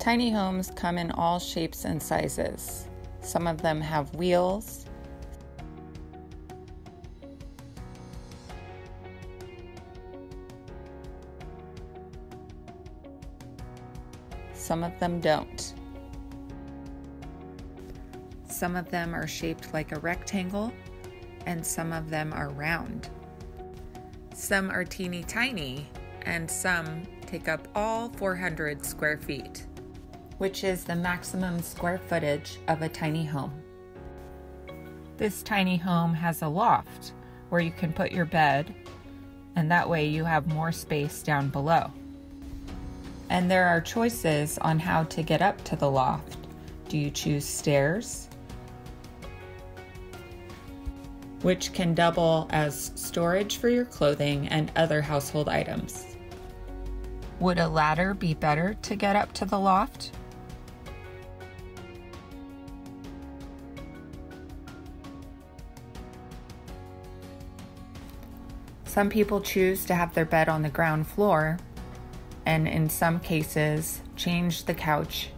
Tiny homes come in all shapes and sizes. Some of them have wheels. Some of them don't. Some of them are shaped like a rectangle, and some of them are round. Some are teeny tiny, and some take up all 400 square feet, which is the maximum square footage of a tiny home. This tiny home has a loft where you can put your bed, and that way you have more space down below. And there are choices on how to get up to the loft. Do you choose stairs, which can double as storage for your clothing and other household items? Would a ladder be better to get up to the loft? Some people choose to have their bed on the ground floor, and in some cases, change the couch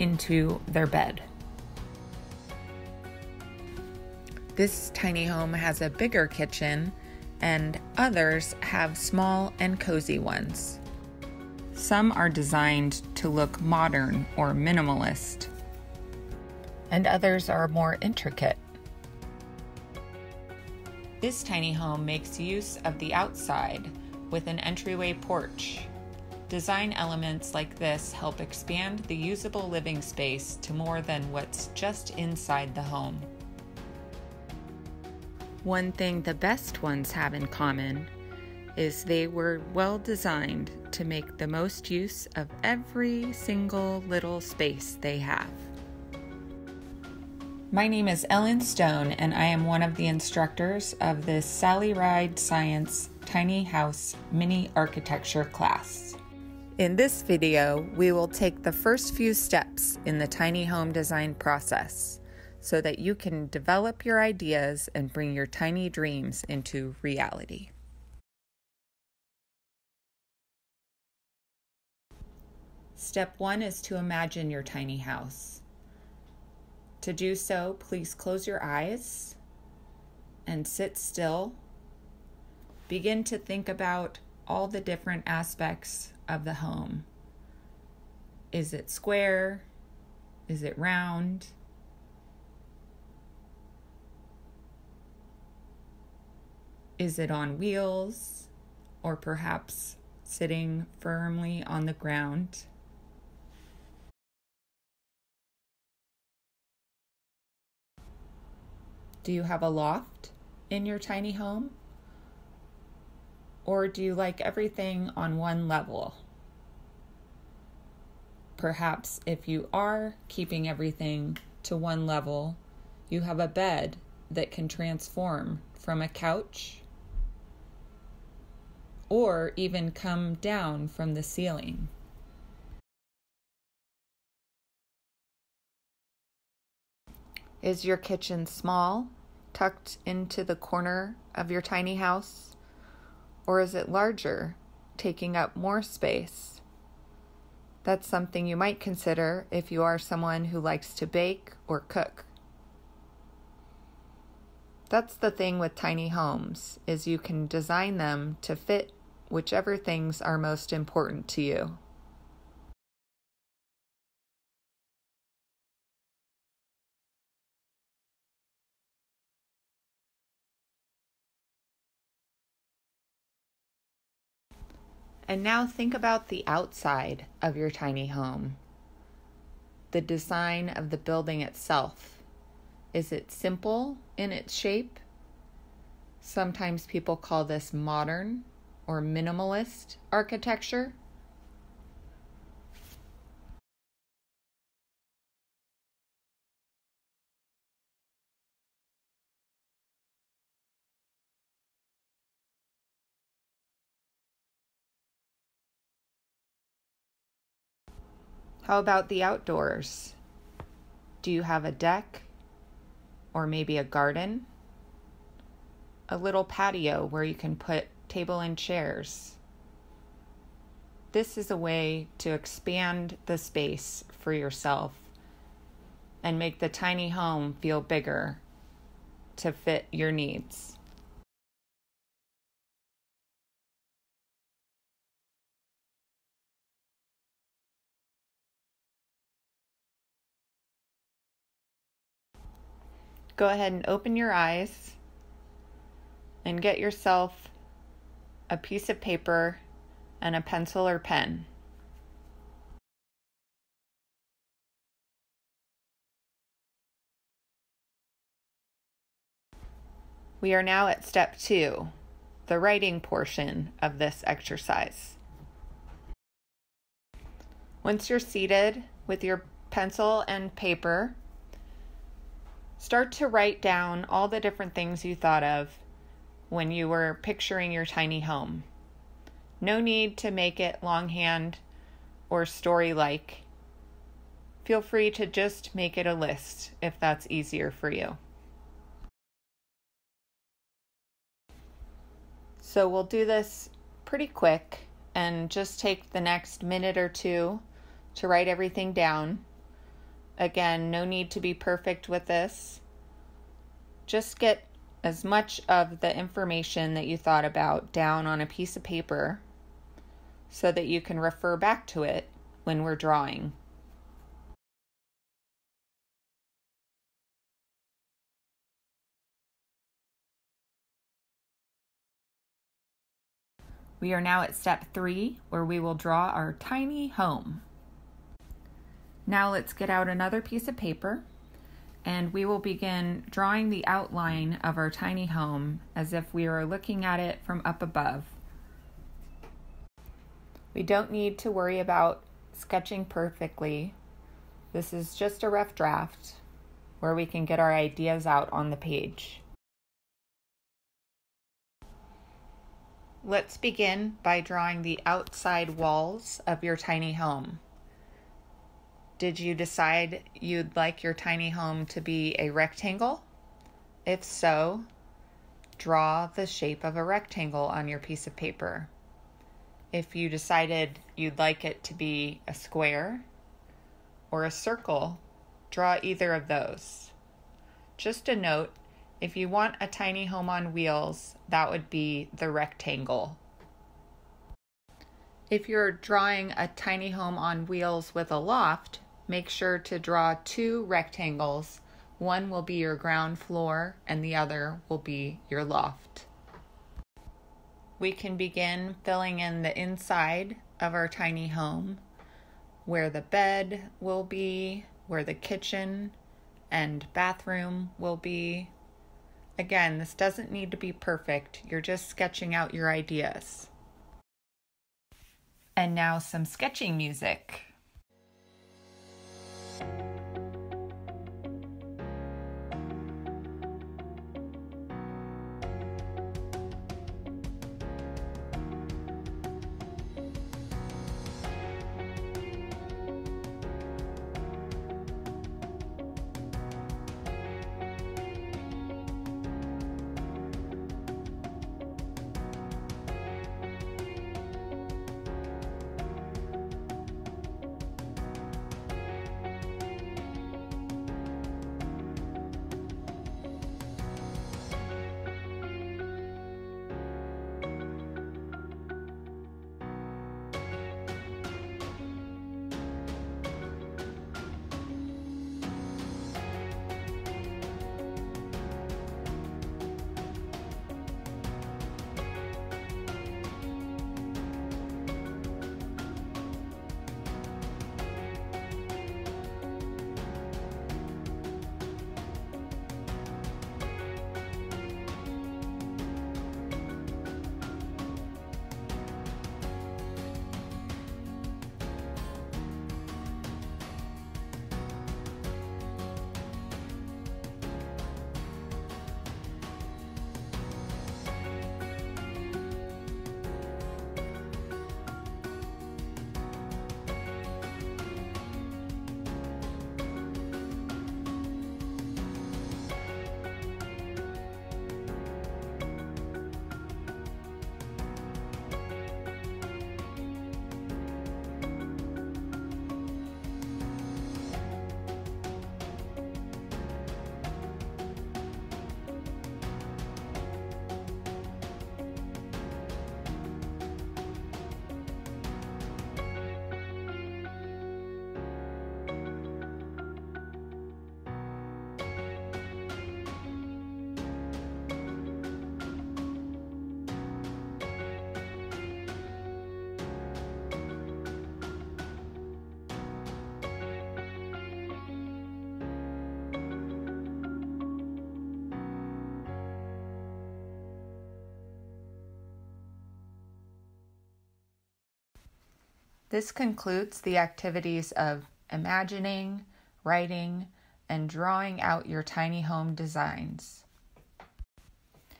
into their bed. This tiny home has a bigger kitchen, and others have small and cozy ones. Some are designed to look modern or minimalist, and others are more intricate. This tiny home makes use of the outside with an entryway porch. Design elements like this help expand the usable living space to more than what's just inside the home. One thing the best ones have in common is they were well designed to make the most use of every single little space they have. My name is Ellen Stone, and I am one of the instructors of this Sally Ride Science Tiny House Mini Architecture class. In this video, we will take the first few steps in the tiny home design process, so that you can develop your ideas and bring your tiny dreams into reality. Step one is to imagine your tiny house. To do so, please close your eyes and sit still. Begin to think about all the different aspects of the home. Is it square? Is it round? Is it on wheels, or perhaps sitting firmly on the ground? Do you have a loft in your tiny home? Or do you like everything on one level? Perhaps if you are keeping everything to one level, you have a bed that can transform from a couch, or even come down from the ceiling. Is your kitchen small, tucked into the corner of your tiny house? Or is it larger, taking up more space? That's something you might consider if you are someone who likes to bake or cook. That's the thing with tiny homes, is you can design them to fit whichever things are most important to you. And now think about the outside of your tiny home. The design of the building itself. Is it simple in its shape? Sometimes people call this modern or minimalist architecture. How about the outdoors? Do you have a deck? Or maybe a garden, a little patio where you can put table and chairs. This is a way to expand the space for yourself and make the tiny home feel bigger to fit your needs. Go ahead and open your eyes and get yourself a piece of paper and a pencil or pen. We are now at step 2, the writing portion of this exercise. Once you're seated with your pencil and paper, start to write down all the different things you thought of when you were picturing your tiny home. No need to make it longhand or story-like. Feel free to just make it a list if that's easier for you. So we'll do this pretty quick and just take the next minute or two to write everything down. Again, no need to be perfect with this. Just get as much of the information that you thought about down on a piece of paper so that you can refer back to it when we're drawing. We are now at step 3, where we will draw our tiny home. Now let's get out another piece of paper and we will begin drawing the outline of our tiny home as if we were looking at it from up above. We don't need to worry about sketching perfectly. This is just a rough draft where we can get our ideas out on the page. Let's begin by drawing the outside walls of your tiny home. Did you decide you'd like your tiny home to be a rectangle? If so, draw the shape of a rectangle on your piece of paper. If you decided you'd like it to be a square or a circle, draw either of those. Just a note, if you want a tiny home on wheels, that would be the rectangle. If you're drawing a tiny home on wheels with a loft, make sure to draw 2 rectangles. One will be your ground floor and the other will be your loft. We can begin filling in the inside of our tiny home, where the bed will be, where the kitchen and bathroom will be. Again, this doesn't need to be perfect. You're just sketching out your ideas. And now some sketching music. This concludes the activities of imagining, writing, and drawing out your tiny home designs.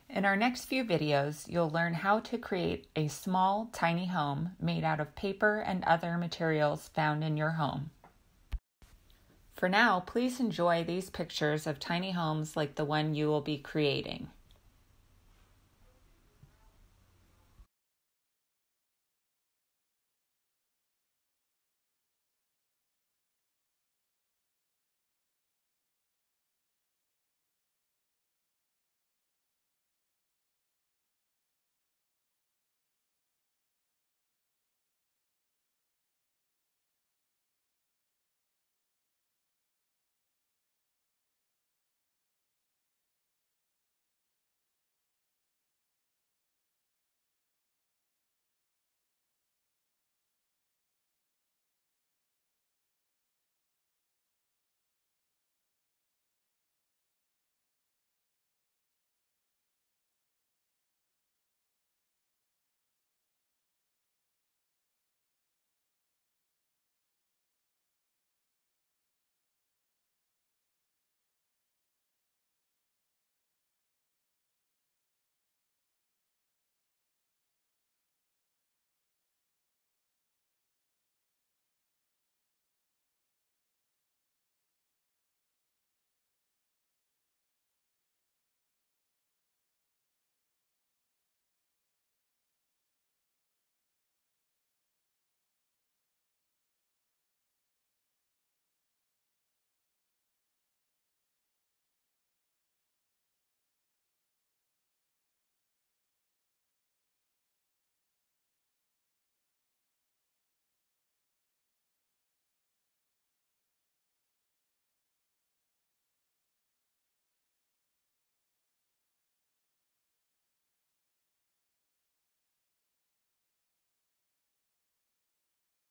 In our next few videos, you'll learn how to create a small, tiny home made out of paper and other materials found in your home. For now, please enjoy these pictures of tiny homes like the one you will be creating.